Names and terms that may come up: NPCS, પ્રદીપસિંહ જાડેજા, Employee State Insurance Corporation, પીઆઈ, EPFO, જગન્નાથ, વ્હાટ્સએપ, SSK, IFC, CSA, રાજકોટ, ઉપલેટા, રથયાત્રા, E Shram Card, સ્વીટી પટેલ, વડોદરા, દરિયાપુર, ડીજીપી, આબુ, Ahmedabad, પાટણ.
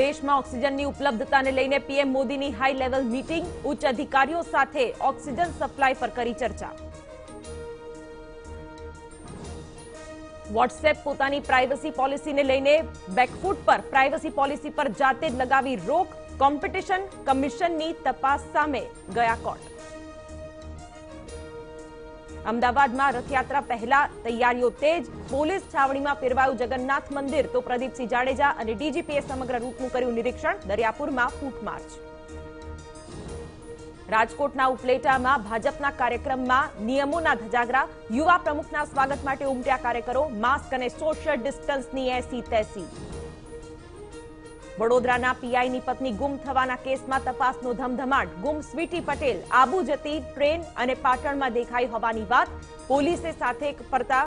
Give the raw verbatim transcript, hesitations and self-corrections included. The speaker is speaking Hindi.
દેશમાં ઓક્સિજનની ઉપલબ્ધતાને લઈને પીએમ મોદીની હાઈ લેવલ મીટિંગ, ઉચ્ચ અધિકારીઓ સાથે ઓક્સિજન સપ્લાય પર કરી ચર્ચા। व्हाट्सएप પોતાની प्राइवेसी पॉलिसी ने લઈને બેકફૂટ पर प्राइवेसी पॉलिसी पर जाते ज लगावी रोक, कॉम्पिटिशन कमीशन ની તપાસ સામે ગયા કોર્ટ। अमदावाद में रथयात्रा पहला तैयारीओ तेज, पोलिस छावणी में फेरवायु जगन्नाथ मंदिर तो प्रदीपसिंह जाडेजा और डीजीपीए समग्र रूटनुं कर्युं निरीक्षण, दरियापुर में फूटमार्च। राजकोटना उपलेटा में भाजपना कार्यक्रम में नियमोना धजागरा, युवा प्रमुखना स्वागत माटे उमट्या कार्यकरो, मास्क अने सोशियल डिस्टन्सनी एसी तेसी। वडोदराना पीआई नी पत्नी गुम थवाना केस में तपास नो धमधमाट, गुम स्वीटी पटेल आबू जती ट्रेन अने पाटण में देखाई होवानी वात, पोलीसे साथे फरता।